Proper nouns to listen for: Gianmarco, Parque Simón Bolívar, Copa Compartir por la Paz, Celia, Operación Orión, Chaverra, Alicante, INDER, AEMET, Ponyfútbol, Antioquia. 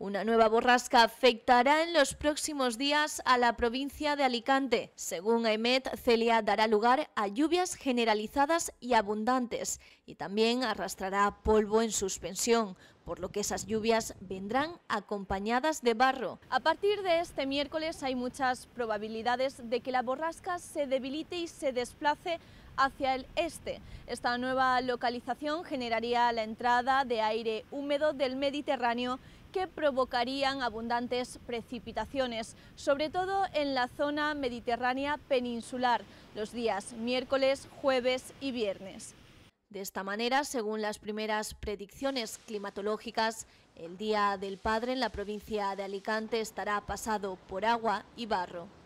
Una nueva borrasca afectará en los próximos días a la provincia de Alicante. Según AEMET, Celia dará lugar a lluvias generalizadas y abundantes y también arrastrará polvo en suspensión, por lo que esas lluvias vendrán acompañadas de barro. A partir de este miércoles hay muchas probabilidades de que la borrasca se debilite y se desplace hacia el este. Esta nueva localización generaría la entrada de aire húmedo del Mediterráneo que provocarían abundantes precipitaciones, sobre todo en la zona mediterránea peninsular, los días miércoles, jueves y viernes. De esta manera, según las primeras predicciones climatológicas, el Día del Padre en la provincia de Alicante estará pasado por agua y barro.